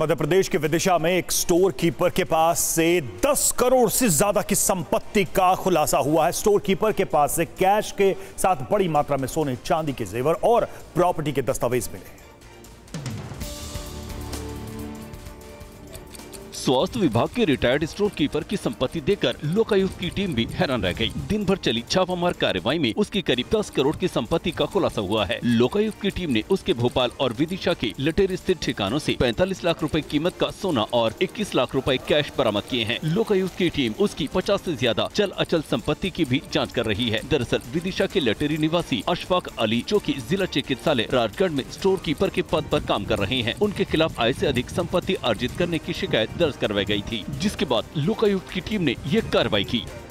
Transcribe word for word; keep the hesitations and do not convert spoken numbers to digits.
मध्य प्रदेश के विदिशा में एक स्टोर कीपर के पास से दस करोड़ से ज्यादा की संपत्ति का खुलासा हुआ है। स्टोर कीपर के पास से कैश के साथ बड़ी मात्रा में सोने, चांदी के जेवर और प्रॉपर्टी के दस्तावेज मिले। स्वास्थ्य विभाग के रिटायर्ड स्टोर कीपर की संपत्ति देखकर लोकायुक्त की टीम भी हैरान रह गई। दिन भर चली छापामार कार्रवाई में उसकी करीब दस करोड़ की संपत्ति का खुलासा हुआ है। लोकायुक्त की टीम ने उसके भोपाल और विदिशा के लटेर स्थित ठिकानों से पैंतालीस लाख रुपए कीमत का सोना और इक्कीस लाख रुपए कैश बरामद किए हैं। लोकायुक्त की टीम उसकी पचास से ज्यादा चल अचल संपत्ति की भी जाँच कर रही है। दरअसल विदिशा के लटेरी निवासी अशफाक अली, जो की जिला चिकित्सालय राजगढ़ में स्टोर कीपर के पद पर काम कर रहे हैं, उनके खिलाफ आय से अधिक संपत्ति अर्जित करने की शिकायत करवाई गई थी, जिसके बाद लोकायुक्त की टीम ने ये कार्रवाई की।